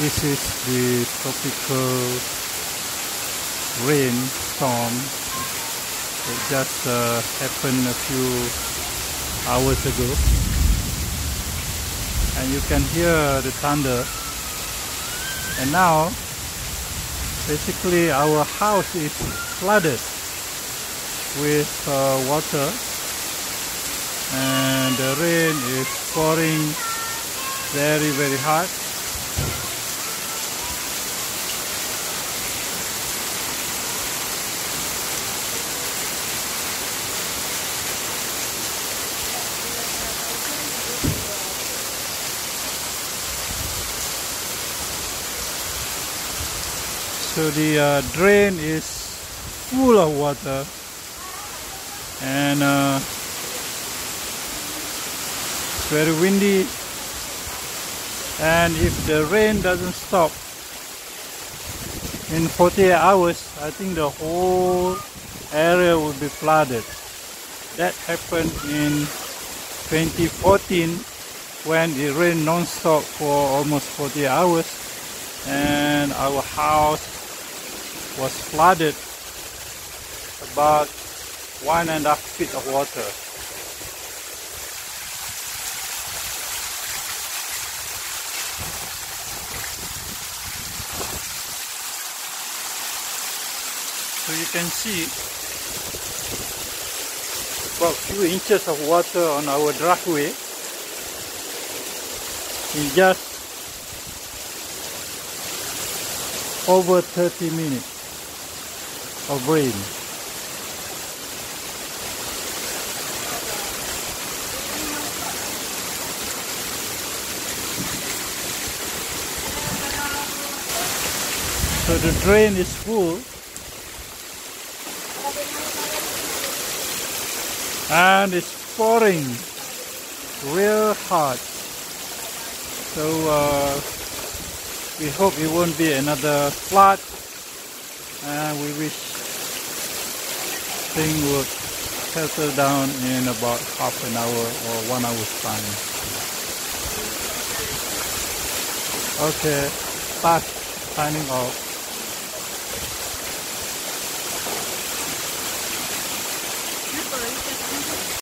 This is the tropical rainstorm that just happened a few hours ago, and you can hear the thunder. And now basically our house is flooded with water, and the rain is pouring very, very hard. So the drain is full of water, and it's very windy, and if the rain doesn't stop in 48 hours, I think the whole area will be flooded. That happened in 2014 when it rained non-stop for almost 48 hours, and our house was flooded, about 1.5 feet of water. So you can see about a few inches of water on our driveway. In just over 30 minutes of rain. So the drain is full, and it's pouring real hard. So we hope it won't be another flood, and we wish thing would settle down in about half an hour or 1 hour's time. Okay, fast signing off.